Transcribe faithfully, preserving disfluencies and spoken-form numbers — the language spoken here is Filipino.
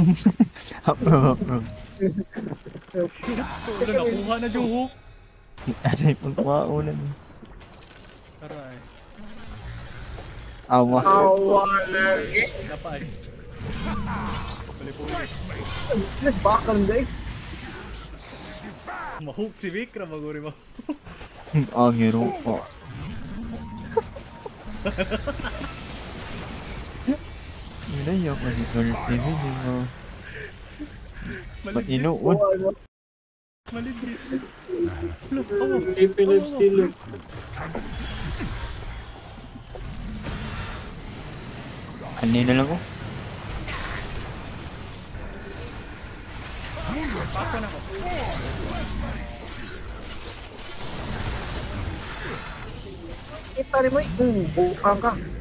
Ulan, nakuha na, Juho! Aray, magpakaulan. Aray. Awa. Awa lagi. Napay. Palipulis. Bakang day. Mahook si Vikram, maguri mo. Ang hero ko. Minayok na dito yung pinili mo. Ba't inuun? Maligit. Look, oh! Si Philip still look. Ano yun lang ko? Pakan ako. Kita rin mo yung buka ka.